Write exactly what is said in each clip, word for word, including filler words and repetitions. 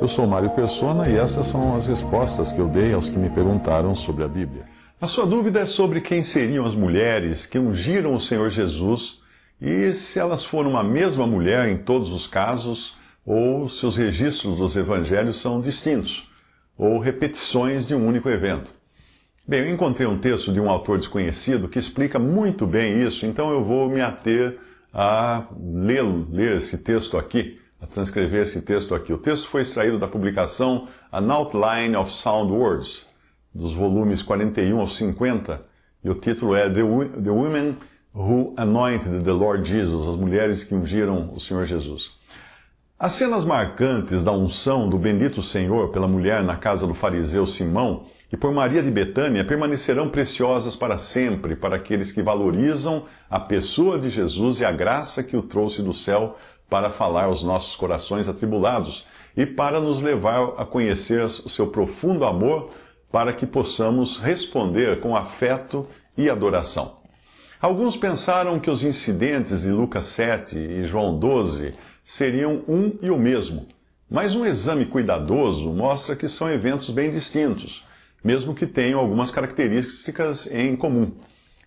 Eu sou Mário Persona e essas são as respostas que eu dei aos que me perguntaram sobre a Bíblia. A sua dúvida é sobre quem seriam as mulheres que ungiram o Senhor Jesus e se elas foram uma mesma mulher em todos os casos ou se os registros dos evangelhos são distintos ou repetições de um único evento. Bem, eu encontrei um texto de um autor desconhecido que explica muito bem isso, então eu vou me ater a lê-lo, ler esse texto aqui, a transcrever esse texto aqui. O texto foi extraído da publicação An Outline of Sound Words, dos volumes quarenta e um ao cinquenta, e o título é The Women Who Anointed the Lord Jesus, as mulheres que ungiram o Senhor Jesus. As cenas marcantes da unção do bendito Senhor pela mulher na casa do fariseu Simão e por Maria de Betânia permanecerão preciosas para sempre para aqueles que valorizam a pessoa de Jesus e a graça que o trouxe do céu para falar aos nossos corações atribulados e para nos levar a conhecer o seu profundo amor para que possamos responder com afeto e adoração. Alguns pensaram que os incidentes de Lucas sete e João doze seriam um e o mesmo, mas um exame cuidadoso mostra que são eventos bem distintos, mesmo que tenham algumas características em comum.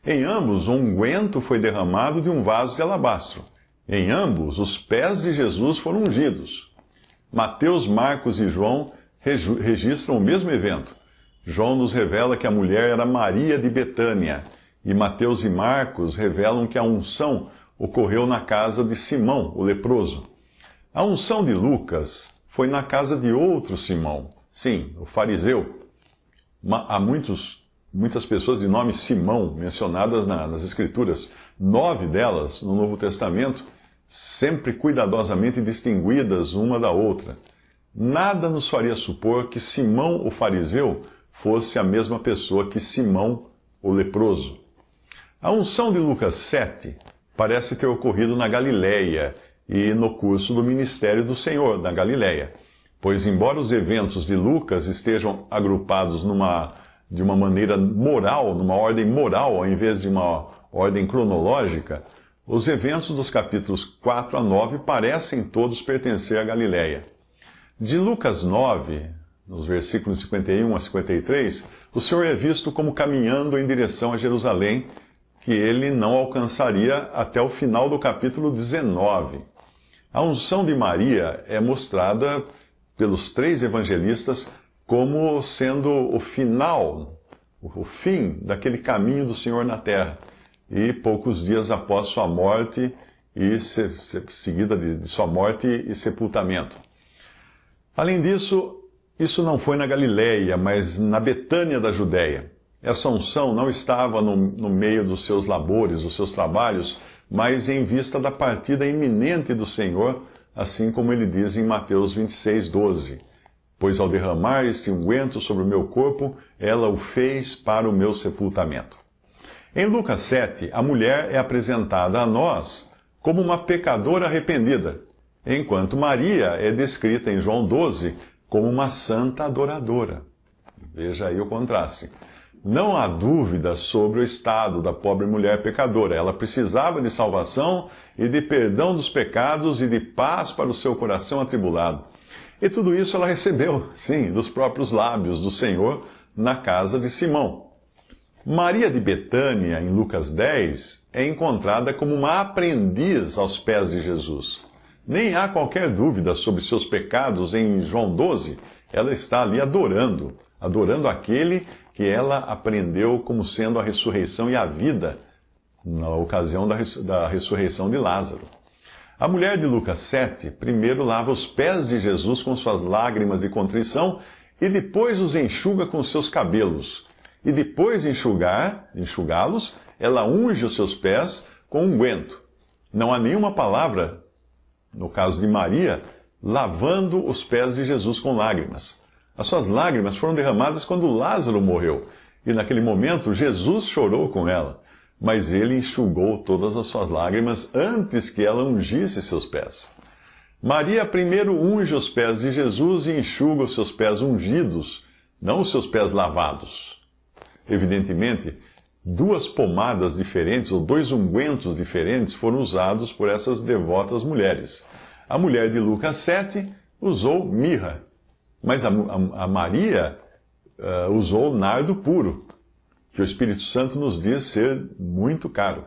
Em ambos, um unguento foi derramado de um vaso de alabastro. Em ambos, os pés de Jesus foram ungidos. Mateus, Marcos e João registram o mesmo evento. João nos revela que a mulher era Maria de Betânia, e Mateus e Marcos revelam que a unção ocorreu na casa de Simão, o leproso. A unção de Lucas foi na casa de outro Simão, sim, o fariseu. Há muitos, muitas pessoas de nome Simão mencionadas na, nas Escrituras, nove delas no Novo Testamento, sempre cuidadosamente distinguidas uma da outra. Nada nos faria supor que Simão, o fariseu, fosse a mesma pessoa que Simão, o leproso. A unção de Lucas sete parece ter ocorrido na Galileia e no curso do ministério do Senhor na Galileia. Pois, embora os eventos de Lucas estejam agrupados numa, de uma maneira moral, numa ordem moral, ao invés de uma ordem cronológica, os eventos dos capítulos quatro a nove parecem todos pertencer à Galileia. De Lucas nove, nos versículos cinquenta e um a cinquenta e três, o Senhor é visto como caminhando em direção a Jerusalém, que ele não alcançaria até o final do capítulo dezenove. A unção de Maria é mostrada pelos três evangelistas como sendo o final, o fim daquele caminho do Senhor na terra. E poucos dias após sua morte, e se, se, seguida de, de sua morte e sepultamento. Além disso, isso não foi na Galileia, mas na Betânia da Judéia. Essa unção não estava no, no meio dos seus labores, dos seus trabalhos, mas em vista da partida iminente do Senhor, assim como ele diz em Mateus vinte e seis, doze. Pois ao derramar este unguento sobre o meu corpo, ela o fez para o meu sepultamento. Em Lucas sete, a mulher é apresentada a nós como uma pecadora arrependida, enquanto Maria é descrita em João doze como uma santa adoradora. Veja aí o contraste. Não há dúvida sobre o estado da pobre mulher pecadora. Ela precisava de salvação e de perdão dos pecados e de paz para o seu coração atribulado. E tudo isso ela recebeu, sim, dos próprios lábios do Senhor na casa de Simão. Maria de Betânia, em Lucas dez, é encontrada como uma aprendiz aos pés de Jesus. Nem há qualquer dúvida sobre seus pecados em João doze. Ela está ali adorando, adorando aquele que ela aprendeu como sendo a ressurreição e a vida, na ocasião da, ressur da ressurreição de Lázaro. A mulher de Lucas sete primeiro lava os pés de Jesus com suas lágrimas de contrição e depois os enxuga com seus cabelos. E depois de enxugar, enxugá-los, ela unge os seus pés com unguento. Não há nenhuma palavra, no caso de Maria, lavando os pés de Jesus com lágrimas. As suas lágrimas foram derramadas quando Lázaro morreu, e naquele momento Jesus chorou com ela, mas ele enxugou todas as suas lágrimas antes que ela ungisse seus pés. Maria primeiro unge os pés de Jesus e enxuga os seus pés ungidos, não os seus pés lavados. Evidentemente, duas pomadas diferentes ou dois ungüentos diferentes foram usados por essas devotas mulheres. A mulher de Lucas sete usou mirra, mas a, a, a Maria uh, usou nardo puro, que o Espírito Santo nos diz ser muito caro.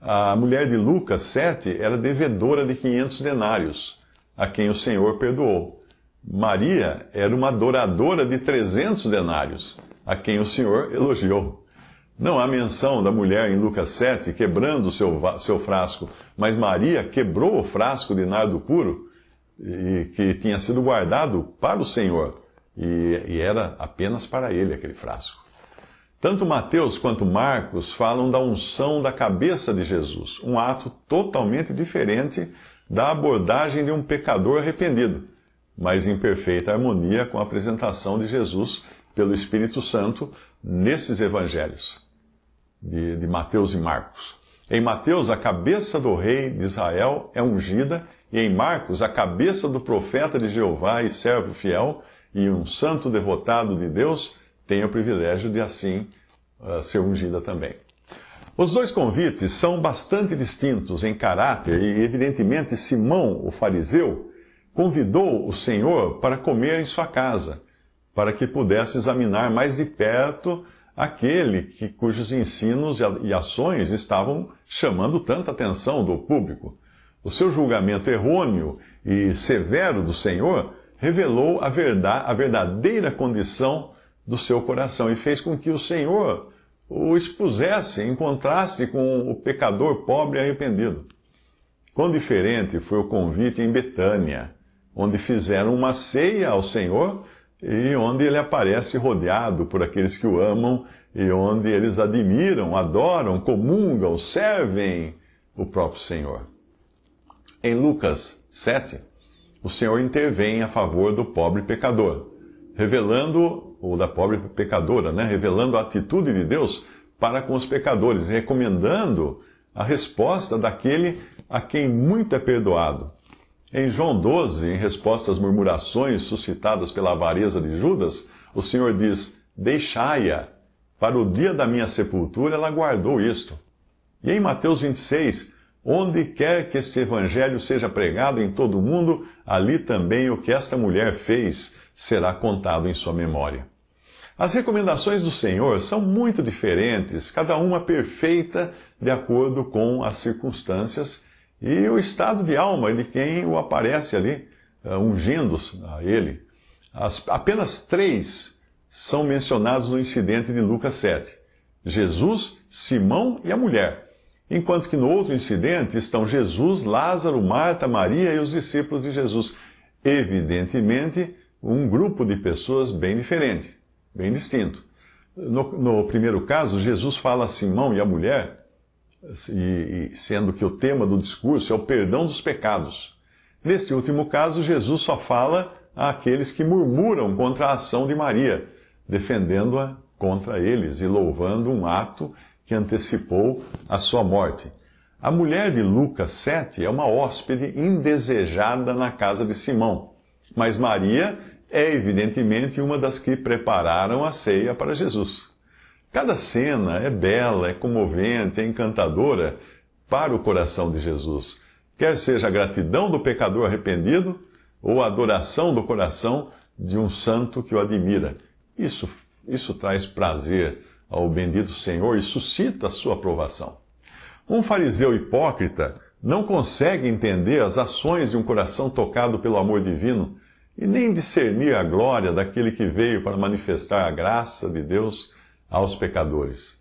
A mulher de Lucas sete era devedora de quinhentos denários, a quem o Senhor perdoou. Maria era uma adoradora de trezentos denários, a quem o Senhor elogiou. Não há menção da mulher em Lucas sete quebrando seu, seu frasco, mas Maria quebrou o frasco de nardo puro e, que tinha sido guardado para o Senhor, e, e era apenas para ele aquele frasco. Tanto Mateus quanto Marcos falam da unção da cabeça de Jesus, um ato totalmente diferente da abordagem de um pecador arrependido, mas em perfeita harmonia com a apresentação de Jesus pelo Espírito Santo nesses evangelhos de, de Mateus e Marcos. Em Mateus, a cabeça do rei de Israel é ungida, e em Marcos, a cabeça do profeta de Jeová e servo fiel e um santo devotado de Deus tem o privilégio de assim uh, ser ungida também. Os dois convites são bastante distintos em caráter e, evidentemente, Simão, o fariseu, convidou o Senhor para comer em sua casa, para que pudesse examinar mais de perto aquele que, cujos ensinos e ações estavam chamando tanta atenção do público. O seu julgamento errôneo e severo do Senhor revelou a verdade, a verdadeira condição do seu coração, e fez com que o Senhor o expusesse, encontrasse com o pecador pobre e arrependido. Quão diferente foi o convite em Betânia, onde fizeram uma ceia ao Senhor e onde ele aparece rodeado por aqueles que o amam e onde eles admiram, adoram, comungam, servem o próprio Senhor. Em Lucas sete, o Senhor intervém a favor do pobre pecador, revelando ou da pobre pecadora, né? revelando a atitude de Deus para com os pecadores, recomendando a resposta daquele a quem muito é perdoado. Em João doze, em resposta às murmurações suscitadas pela avareza de Judas, o Senhor diz: deixai-a, para o dia da minha sepultura ela guardou isto. E em Mateus vinte e seis, onde quer que este evangelho seja pregado em todo o mundo, ali também o que esta mulher fez será contado em sua memória. As recomendações do Senhor são muito diferentes, cada uma perfeita de acordo com as circunstâncias e o estado de alma de quem o aparece ali, ungindo a ele. As, apenas três são mencionados no incidente de Lucas sete: Jesus, Simão e a mulher, enquanto que no outro incidente estão Jesus, Lázaro, Marta, Maria e os discípulos de Jesus. Evidentemente, um grupo de pessoas bem diferente, bem distinto. No, no primeiro caso, Jesus fala a Simão e a mulher, e, e sendo que o tema do discurso é o perdão dos pecados. Neste último caso, Jesus só fala àqueles que murmuram contra a ação de Maria, defendendo-a contra eles e louvando um ato que antecipou a sua morte. A mulher de Lucas sete é uma hóspede indesejada na casa de Simão, mas Maria é evidentemente uma das que prepararam a ceia para Jesus. Cada cena é bela, é comovente, é encantadora para o coração de Jesus, quer seja a gratidão do pecador arrependido ou a adoração do coração de um santo que o admira. Isso, isso traz prazer ao bendito Senhor e suscita a sua aprovação. Um fariseu hipócrita não consegue entender as ações de um coração tocado pelo amor divino e nem discernir a glória daquele que veio para manifestar a graça de Deus aos pecadores.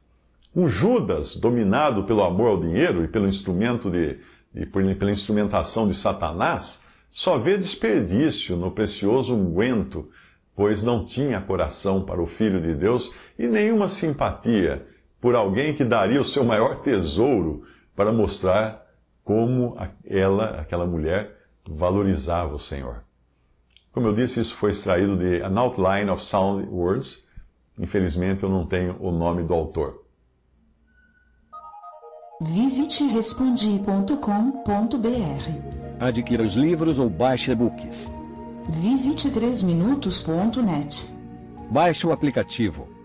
Um Judas, dominado pelo amor ao dinheiro e pelo instrumento de, e pela instrumentação de Satanás, só vê desperdício no precioso unguento, pois não tinha coração para o Filho de Deus e nenhuma simpatia por alguém que daria o seu maior tesouro para mostrar como ela, aquela mulher, valorizava o Senhor. Como eu disse, isso foi extraído de An Outline of Sound Words. Infelizmente, eu não tenho o nome do autor. Visite respondi ponto com ponto br. Adquira os livros ou baixe e-books. Visite três minutos ponto net. Baixe o aplicativo.